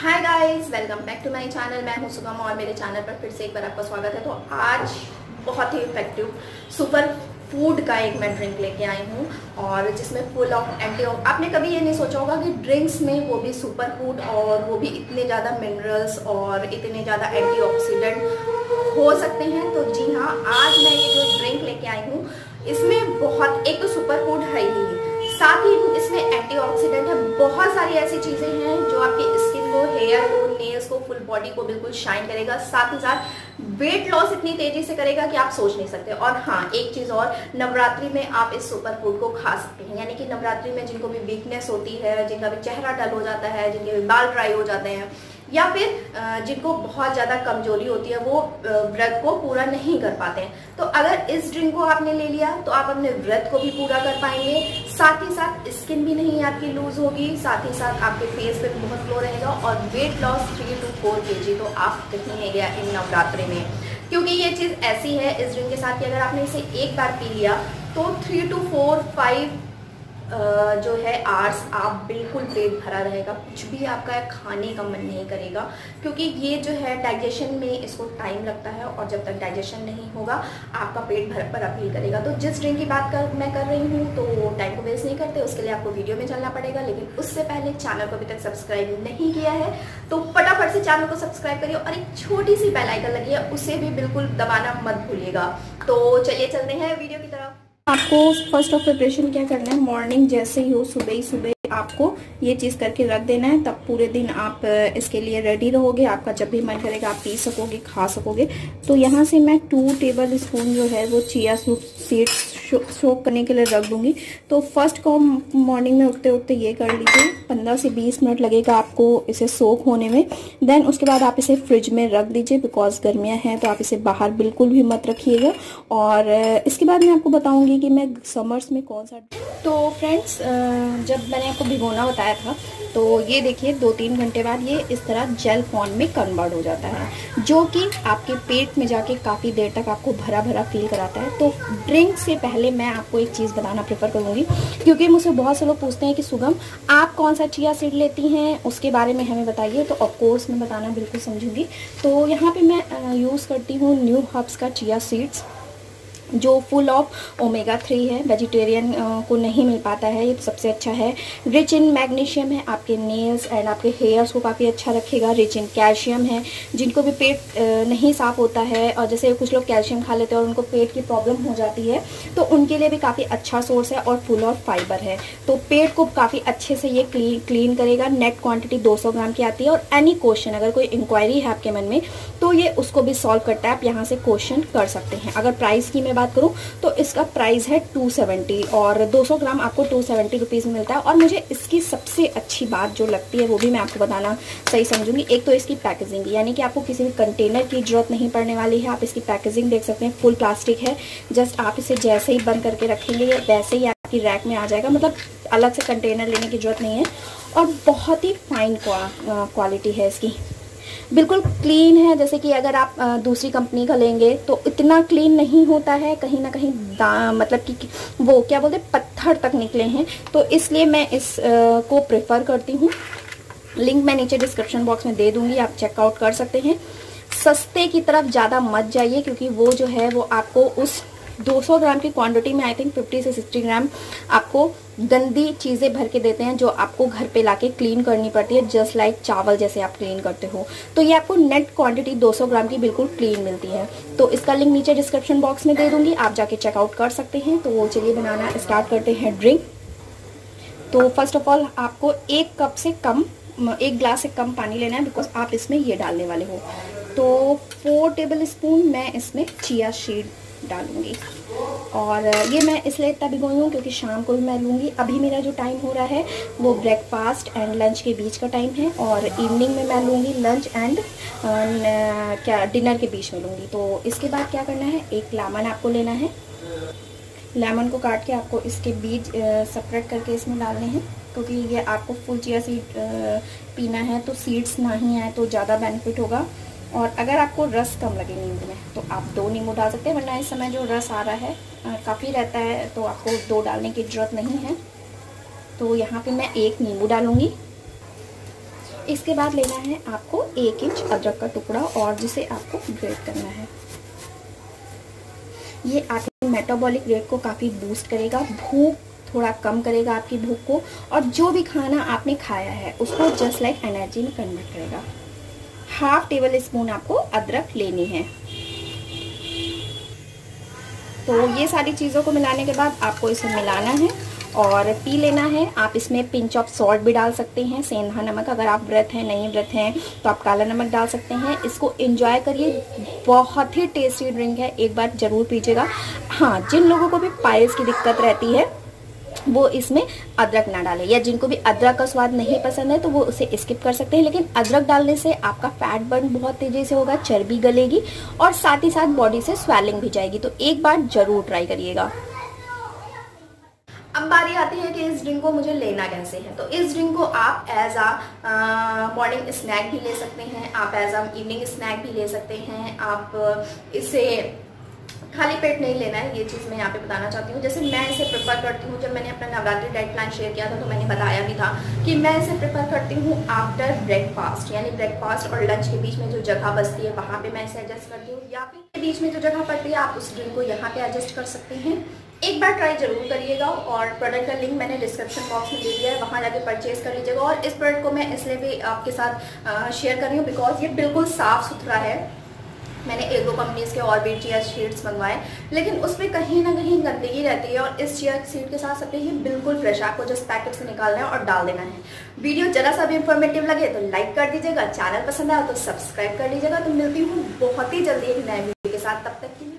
Hi guys, welcome back to my channel. मैं हूं सुगम और मेरे चैनल पर फिर से एक बार आपका स्वागत है। तो आज बहुत ही इफेक्टिव सुपर फूड का एक मैं ड्रिंक लेके आई हूँ और जिसमें फुल ऑफ एंटीऑक्सीडेंट। आपने कभी ये नहीं सोचा होगा कि ड्रिंक्स में वो भी सुपर फूड और वो भी इतने ज़्यादा मिनरल्स और इतने ज़्यादा एंटीऑक्सीडेंट हो सकते हैं। तो जी हाँ, आज मैं ये जो ड्रिंक लेके आई हूँ इसमें बहुत एक तो सुपर फूड है ही, साथ ही इसमें एंटीऑक्सीडेंट है। बहुत सारी ऐसी चीज़ें हैं जो आपकी स्किन को, हेयर को, नेल्स को, फुल बॉडी को बिल्कुल शाइन करेगा। साथ ही साथ वेट लॉस इतनी तेजी से करेगा कि आप सोच नहीं सकते। और हाँ, एक चीज़ और, नवरात्रि में आप इस सुपर फूड को खा सकते हैं। यानी कि नवरात्रि में जिनको भी वीकनेस होती है, जिनका भी चेहरा डल हो जाता है, जिनके भी बाल ड्राई हो जाते हैं, या फिर जिनको बहुत ज़्यादा कमजोरी होती है, वो व्रत को पूरा नहीं कर पाते हैं, तो अगर इस ड्रिंक को आपने ले लिया तो आप अपने व्रत को भी पूरा कर पाएंगे। साथ ही साथ स्किन भी नहीं आपकी लूज होगी, साथ ही साथ आपके फेस पे भी बहुत ग्लो रहेगा और वेट लॉस 3 to 4 kg तो आप कहीं नहीं गया इन नवरात्रि में, क्योंकि ये चीज़ ऐसी है इस ड्रिंक के साथ कि अगर आपने इसे एक बार पी लिया तो 3 to 4-5 जो है आर्स आप बिल्कुल पेट भरा रहेगा, कुछ भी आपका खाने का मन नहीं करेगा, क्योंकि ये जो है डाइजेशन में इसको टाइम लगता है और जब तक डाइजेशन नहीं होगा आपका पेट भर पर अपील करेगा। तो जिस ड्रिंक की बात मैं कर रही हूँ तो टाइम को वेस्ट नहीं करते, उसके लिए आपको वीडियो में चलना पड़ेगा। लेकिन उससे पहले चैनल को अभी तक सब्सक्राइब नहीं किया है तो फटाफट से चैनल को सब्सक्राइब करिए और एक छोटी सी बेल आइकन लगी है उसे भी बिल्कुल दबाना मत भूलिएगा। तो चलिए चलते हैं वीडियो की तरफ। आपको फर्स्ट ऑफ प्रिपरेशन क्या करना है, मॉर्निंग जैसे ही हो, सुबह ही सुबह आपको ये चीज़ करके रख देना है, तब पूरे दिन आप इसके लिए रेडी रहोगे। आपका जब भी मन करेगा आप पी सकोगे, खा सकोगे। तो यहाँ से मैं 2 टेबल स्पून जो है वो चिया सीड्स सोक करने के लिए रख दूँगी। तो फर्स्ट को मॉर्निंग में उठते उठते ये कर लीजिए, 15 से 20 मिनट लगेगा आपको इसे सोक होने में। देन उसके बाद आप इसे फ्रिज में रख दीजिए, बिकॉज गर्मियाँ हैं तो आप इसे बाहर बिल्कुल भी मत रखिएगा। और इसके बाद मैं आपको बताऊँगी कि मैं समर्स में कौन सा। तो फ्रेंड्स, जब मैंने आपको भिगोना बताया था तो ये देखिए 2-3 घंटे बाद ये इस तरह जेल फॉर्म में कन्वर्ट हो जाता है, जो कि आपके पेट में जाके काफ़ी देर तक आपको भरा भरा फील कराता है। तो ड्रिंक से पहले मैं आपको एक चीज़ बताना प्रेफर करूँगी, क्योंकि मुझसे बहुत से लोग पूछते हैं कि सुगम आप कौन सा चिया सीड लेती हैं, उसके बारे में हमें बताइए। तो ऑफकोर्स मैं बताना बिल्कुल समझूंगी। तो यहाँ पे मैं यूज़ करती हूँ न्यूहर्ब्स का चिया सीड्स, जो फुल ऑफ ओमेगा 3 है। वेजिटेरियन को नहीं मिल पाता है, ये सबसे अच्छा है। रिच इन मैग्नीशियम है, आपके नेल्स एंड आपके हेयर्स को काफ़ी अच्छा रखेगा। रिच इन कैल्शियम है, जिनको भी पेट नहीं साफ़ होता है, और जैसे कुछ लोग कैल्शियम खा लेते हैं और उनको पेट की प्रॉब्लम हो जाती है, तो उनके लिए भी काफ़ी अच्छा सोर्स है। और फुल ऑफ फाइबर है, तो पेट को काफ़ी अच्छे से ये क्लीन करेगा। नेट क्वान्टिटी 200 ग्राम की आती है और एनी क्वेश्चन, अगर कोई इंक्वायरी है आपके मन में तो ये उसको भी सॉल्व करता है। आप यहाँ से क्वेश्चन कर सकते हैं। अगर प्राइस की मैं बात करूं तो इसका प्राइस है 270 और 200 ग्राम आपको 270 रुपीज़ में मिलता है। और मुझे इसकी सबसे अच्छी बात जो लगती है वो भी मैं आपको बताना सही समझूंगी। एक तो इसकी पैकेजिंग, यानी कि आपको किसी भी कंटेनर की जरूरत नहीं पड़ने वाली है। आप इसकी पैकेजिंग देख सकते हैं, फुल प्लास्टिक है। जस्ट आप इसे जैसे ही बंद करके रखेंगे या वैसे ही आपकी रैक में आ जाएगा, मतलब अलग से कंटेनर लेने की जरूरत नहीं है। और बहुत ही फाइन क्वालिटी है इसकी, बिल्कुल क्लीन है। जैसे कि अगर आप दूसरी कंपनी का लेंगे तो इतना क्लीन नहीं होता है, कहीं ना कहीं मतलब कि वो क्या बोलते हैं, पत्थर तक निकले हैं। तो इसलिए मैं इस को प्रेफर करती हूँ। लिंक मैं नीचे डिस्क्रिप्शन बॉक्स में दे दूँगी, आप चेकआउट कर सकते हैं। सस्ते की तरफ ज़्यादा मत जाइए, क्योंकि वो जो है वो आपको उस 200 ग्राम की क्वांटिटी में आई थिंक 50 से 60 ग्राम आपको गंदी चीज़ें भर के देते हैं, जो आपको घर पे लाके क्लीन करनी पड़ती है, जस्ट लाइक चावल जैसे आप क्लीन करते हो। तो ये आपको नेट क्वांटिटी 200 ग्राम की बिल्कुल क्लीन मिलती है। तो इसका लिंक नीचे डिस्क्रिप्शन बॉक्स में दे दूँगी, आप जाके चेकआउट कर सकते हैं। तो वो चलिए बनाना स्टार्ट करते हैं ड्रिंक। तो फर्स्ट ऑफ ऑल आपको एक ग्लास से कम पानी लेना है, बिकॉज आप इसमें ये डालने वाले हो। तो 4 टेबल स्पून मैं इसमें चिया सीड डालूंगी, और ये मैं इसलिए इतना भिगोई हूँ क्योंकि शाम को भी मैं लूँगी। अभी मेरा जो टाइम हो रहा है वो ब्रेकफास्ट एंड लंच के बीच का टाइम है, और इवनिंग में मैं लूँगी लंच एंड डिनर के बीच में लूँगी। तो इसके बाद क्या करना है, एक लेमन आपको लेना है। लेमन को काट के आपको इसके बीज सेपरेट करके इसमें डालने हैं, क्योंकि ये आपको फुल चिया सीड पीना है, तो सीड्स ना ही आए तो ज़्यादा बेनिफिट होगा। और अगर आपको रस कम लगे नींबू में तो आप 2 नींबू डाल सकते हैं, वरना इस समय जो रस आ रहा है काफ़ी रहता है, तो आपको 2 डालने की ज़रूरत नहीं है। तो यहाँ पे मैं 1 नींबू डालूँगी। इसके बाद लेना है आपको 1 इंच अदरक का टुकड़ा और जिसे आपको ग्रेट करना है। ये आपके मेटाबॉलिक रेट को काफ़ी बूस्ट करेगा, भूख थोड़ा कम करेगा आपकी भूख को, और जो भी खाना आपने खाया है उसको जस्ट लाइक एनर्जी में कन्वर्ट करेगा। 1/2 टेबल स्पून आपको अदरक लेनी है। तो ये सारी चीज़ों को मिलाने के बाद आपको इसे मिलाना है और पी लेना है। आप इसमें पिंच ऑफ सॉल्ट भी डाल सकते हैं, सेंधा नमक, अगर आप व्रत हैं, नहीं व्रत हैं तो आप काला नमक डाल सकते हैं। इसको एंजॉय करिए, बहुत ही टेस्टी ड्रिंक है, एक बार ज़रूर पीजिएगा। हाँ, जिन लोगों को भी पाइल्स की दिक्कत रहती है वो इसमें अदरक ना डालें, या जिनको भी अदरक का स्वाद नहीं पसंद है तो वो उसे स्किप कर सकते हैं। लेकिन अदरक डालने से आपका फैट बर्न बहुत तेज़ी से होगा, चर्बी गलेगी और साथ ही साथ बॉडी से स्वेलिंग भी जाएगी। तो एक बार ज़रूर ट्राई करिएगा। अब बारी आती है कि इस ड्रिंक को मुझे लेना कैसे है। तो इस ड्रिंक को आप एज अ मॉर्निंग स्नैक भी ले सकते हैं, आप एज अ इवनिंग स्नैक भी ले सकते हैं। आप इसे खाली पेट नहीं लेना है, ये चीज़ मैं यहाँ पे बताना चाहती हूँ। जैसे मैं इसे प्रेफर करती हूँ, जब मैंने अपना नवरात्रि डाइट प्लान शेयर किया था तो मैंने बताया भी था कि मैं इसे प्रेफर करती हूँ आफ्टर ब्रेकफास्ट, यानी ब्रेकफास्ट और लंच के बीच में जो जगह बचती है वहाँ पे मैं इसे एडजस्ट करती हूँ, या फिर बीच में जो जगह पड़ती है आप उस ड्रिंक को यहाँ पर एडजस्ट कर सकते हैं। एक बार ट्राई जरूर करिएगा और प्रोडक्ट का लिंक मैंने डिस्क्रिप्शन बॉक्स में दे दिया है, वहाँ जाके परचेज़ कर लीजिएगा। और इस प्रोडक्ट को मैं इसलिए भी आपके साथ शेयर कर रही हूँ बिकॉज ये बिल्कुल साफ़ सुथरा है। मैंने 1-2 कंपनीज़ के और भी चियासीड्स मंगवाए, लेकिन उसमें कहीं ना कहीं गंदगी रहती है, और इस चियासीड के साथ सबके ये बिल्कुल फ्रेश, आपको जस्ट पैकेट से निकालना है और डाल देना है। वीडियो जरा सा भी इंफॉर्मेटिव लगे तो लाइक कर दीजिएगा, चैनल पसंद आया तो सब्सक्राइब कर लीजिएगा। तो मिलती हूँ बहुत ही जल्दी एक नए वीडियो के साथ, तब तक के